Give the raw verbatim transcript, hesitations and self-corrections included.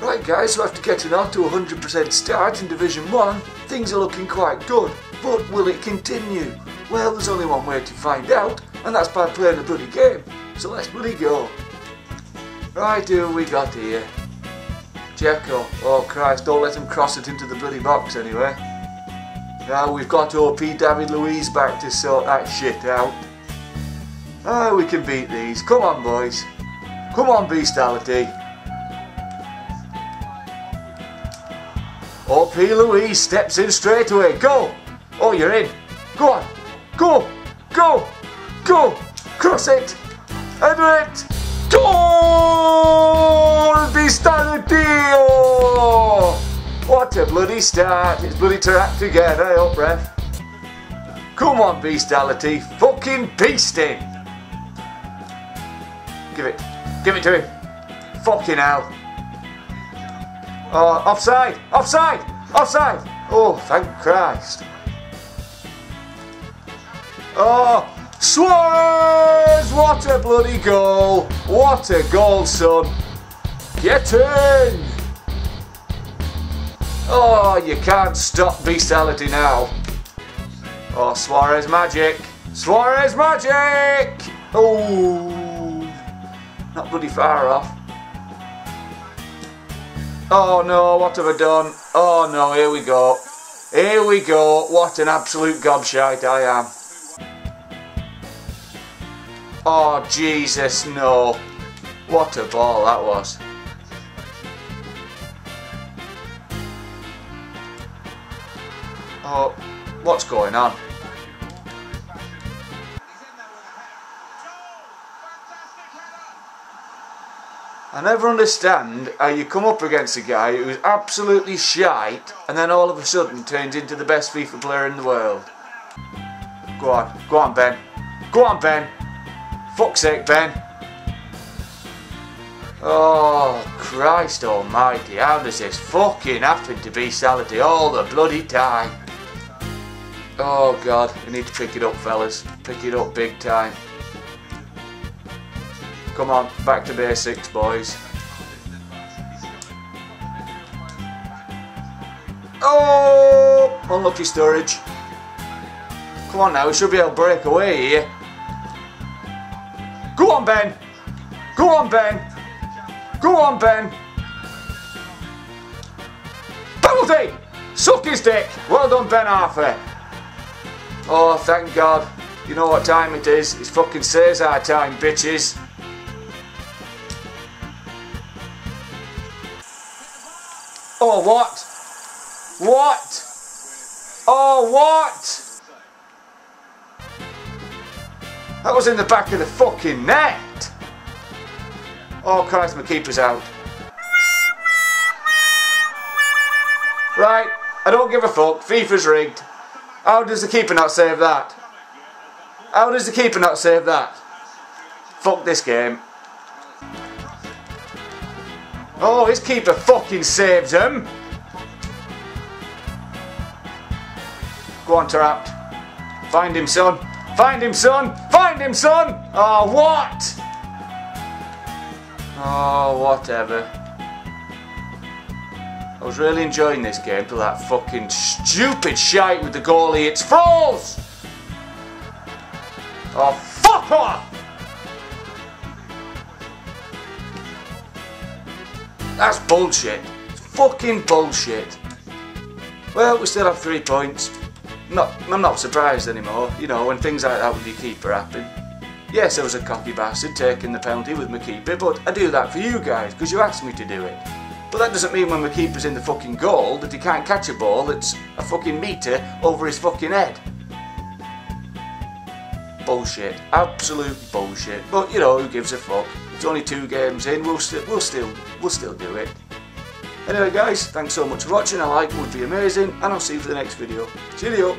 Right guys, so after getting on to one hundred percent start in Division one, things are looking quite good. But will it continue? Well, there's only one way to find out, and that's by playing the bloody game. So let's bloody go. Right, who we got here? Dzeko. Oh Christ, don't let him cross it into the bloody box anyway. Now we've got O P David Luiz back to sort that shit out. Ah, we can beat these. Come on boys. Come on bestiality. O P Luiz steps in straight away. Go! Oh, you're in. Go on. Go! Go! Go! Cross it! Under it! Goal! Bestiality! Oh! What a bloody start. It's bloody trapped again, I hope, ref. Come on, bestiality. Fucking beast him. Give it. Give it to him. Fucking hell. Oh, offside! Offside! Offside! Oh, thank Christ. Oh, Suarez! What a bloody goal! What a goal, son! Get in! Oh, you can't stop bestiality now. Oh, Suarez magic! Suarez magic! Oh, not bloody far off. Oh no, what have I done? Oh no, here we go. Here we go. What an absolute gobshite I am. Oh Jesus, no. What a ball that was. Oh, what's going on? I never understand how you come up against a guy who's absolutely shite and then all of a sudden turns into the best FIFA player in the world. Go on, go on Ben. Go on Ben. Fuck's sake Ben. Oh Christ almighty, how does this fucking happen to bestiality all the bloody time? Oh God, we need to pick it up fellas. Pick it up big time. Come on, back to basics, boys. Oh! Unlucky storage. Come on now, we should be able to break away here. Go on, Ben! Go on, Ben! Go on, Ben! Penalty! Suck his dick! Well done, Ben Arthur. Oh, thank God. You know what time it is. It's fucking Cesar time, bitches. Oh what? What? Oh what? That was in the back of the fucking net! Oh Christ, my keeper's out. Right, I don't give a fuck, FIFA's rigged. How does the keeper not save that? How does the keeper not save that? Fuck this game. Oh, his keeper fucking saves him! Go on, Trapped. Find him, son. Find him, son. Find him, son! Oh, what? Oh, whatever. I was really enjoying this game till that fucking stupid shite with the goalie. It's false! Oh, fuck off! That's bullshit. It's fucking bullshit. Well, we still have three points. Not, I'm not surprised anymore, you know, when things like that with your keeper happen. Yes, I was a cocky bastard taking the penalty with my keeper, but I do that for you guys, because you asked me to do it. But that doesn't mean when my keeper's in the fucking goal that he can't catch a ball that's a fucking metre over his fucking head. Bullshit. Absolute bullshit. But, you know, who gives a fuck? It's only two games in, we'll, st we'll, still, we'll still do it. Anyway guys, thanks so much for watching, a like would be amazing, and I'll see you for the next video. Cheerio!